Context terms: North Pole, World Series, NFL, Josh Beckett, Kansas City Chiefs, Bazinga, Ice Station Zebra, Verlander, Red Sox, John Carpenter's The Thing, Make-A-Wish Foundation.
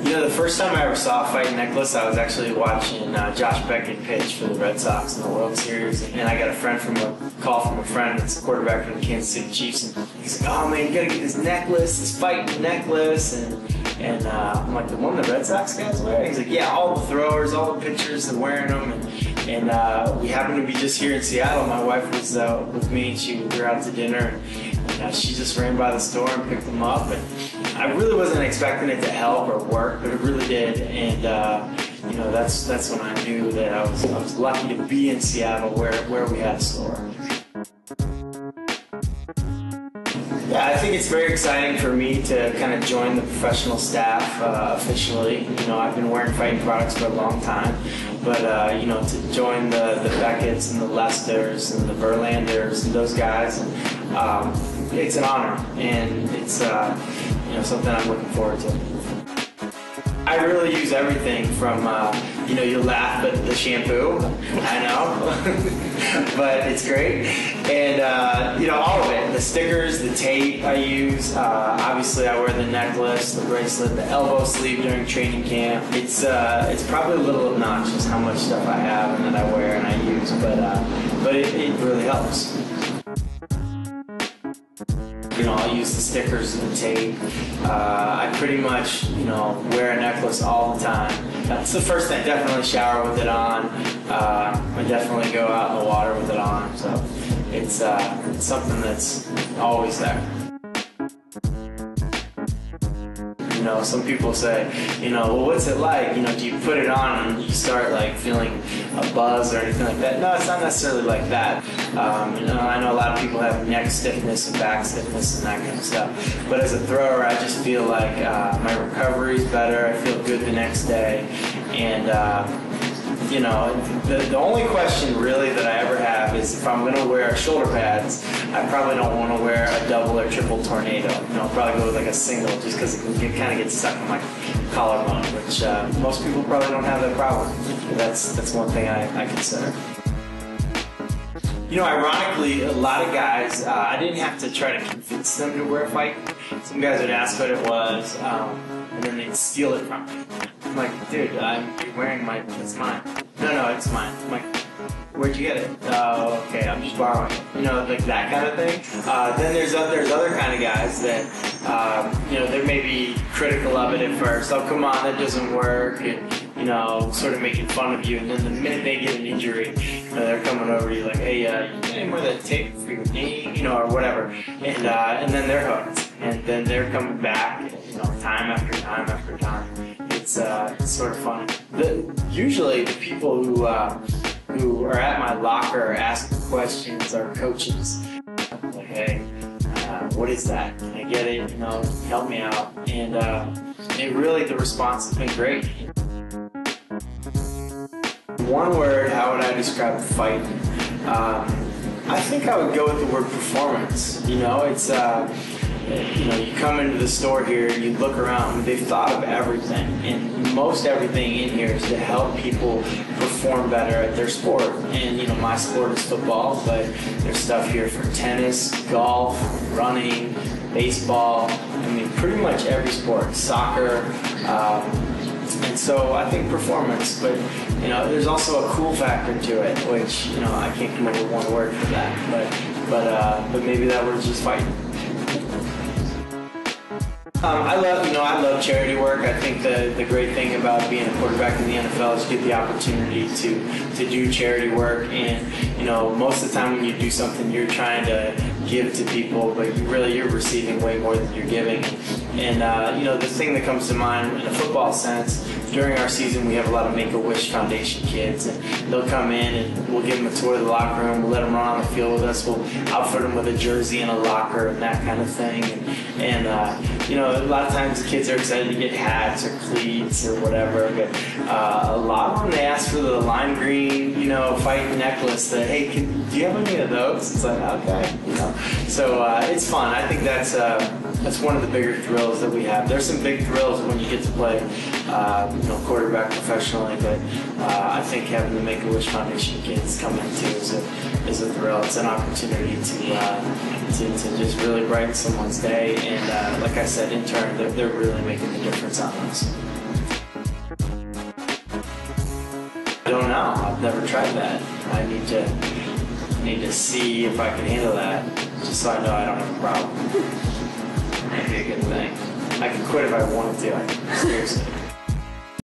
You know, the first time I ever saw a fighting necklace, I was actually watching Josh Beckett pitch for the Red Sox in the World Series, and I got a call from a friend that's a quarterback for the Kansas City Chiefs, and he's like, "Oh man, you gotta get this necklace, this fighting necklace," and I'm like, "The one the Red Sox guys wear?" He's like, "Yeah, all the throwers, all the pitchers are wearing them," and we happened to be just here in Seattle. My wife was with me, and we were out to dinner, and she just ran by the store and picked them up, and I really wasn't expecting it to help or work, but it really did, and that's when I knew that I was lucky to be in Seattle where we had a store. Yeah, I think it's very exciting for me to kind of join the professional staff officially. You know, I've been wearing fighting products for a long time, but to join the Becketts and the Lesters and the Verlanders and those guys, it's an honor, and it's something I'm looking forward to. I really use everything from you'll laugh, but the shampoo, I know, but it's great, and all of it. The stickers, the tape I use. Obviously, I wear the necklace, the bracelet, the elbow sleeve during training camp. It's probably a little obnoxious how much stuff I have and that I wear and I use, but it really helps. I'll use the stickers and the tape. I pretty much, wear a necklace all the time. That's the first thing. I definitely shower with it on. I definitely go out in the water with it on. So it's something that's always there. Some people say, well, what's it like? Do you put it on and you start feeling a buzz or anything like that? No, it's not necessarily like that. I know a lot of people have neck stiffness and back stiffness and that kind of stuff. But as a thrower, I just feel like my recovery's better. I feel good the next day, the only question really that I ever have is if I'm going to wear shoulder pads, I probably don't want to wear a double or triple tornado. I'll probably go with a single just because it can kind of get stuck in my collarbone, which most people probably don't have that problem. That's one thing I consider. Ironically, a lot of guys, I didn't have to try to convince them to wear a fight. Some guys would ask what it was, and then they'd steal it from me. I'm like, "Dude, you're wearing it's mine." No, it's mine. I'm like, "Where'd you get it?" "Oh, okay, I'm just borrowing it." That kind of thing. Then there's other kind of guys that, they may be critical of it at first. "Oh, come on, that doesn't work," and, sort of making fun of you. And then the minute they get an injury, they're coming over you like, "Hey, you got any more of that tape for your knee?" Or whatever. And then they're hooked. And then they're coming back, time after time after time. It's sort of fun. Usually the people who are at my locker asking questions are coaches. I'm like, "Hey, what is that? Can I get it? Help me out." And the response has been great. One word, how would I describe the fight? I think I would go with the word performance. You come into the store here, you look around, they've thought of everything, and most everything in here is to help people perform better at their sport. And my sport is football, but there's stuff here for tennis, golf, running, baseball, pretty much every sport, soccer, and so I think performance, but there's also a cool factor to it, which, I can't come up with one word for that, but maybe that word's just fighting. I love charity work. I think the great thing about being a quarterback in the NFL is you get the opportunity to do charity work, and most of the time when you do something, you're trying to give to people, but really you're receiving way more than you're giving. And the thing that comes to mind in a football sense, during our season we have a lot of Make-A-Wish Foundation kids, and they'll come in and we'll give them a tour of the locker room, we'll let them run on the field with us, we'll outfit them with a jersey and a locker and that kind of thing. A lot of times the kids are excited to get hats or cleats or whatever, but a lot of them, they ask for the lime green, fighting necklace, that, "Hey, do you have any of those?" It's like, okay, So it's fun. I think that's one of the bigger thrills that we have. There's some big thrills when you get to play, quarterback professionally, but I think having the Make-A-Wish Foundation kids come in too is a thrill. It's an opportunity to to just really brighten someone's day. And like I said, in turn, they're really making the difference on us. I don't know. I've never tried that. I need to see if I can handle that, just so I know I don't have a problem. That'd be a good thing. I could quit if I wanted to. Seriously.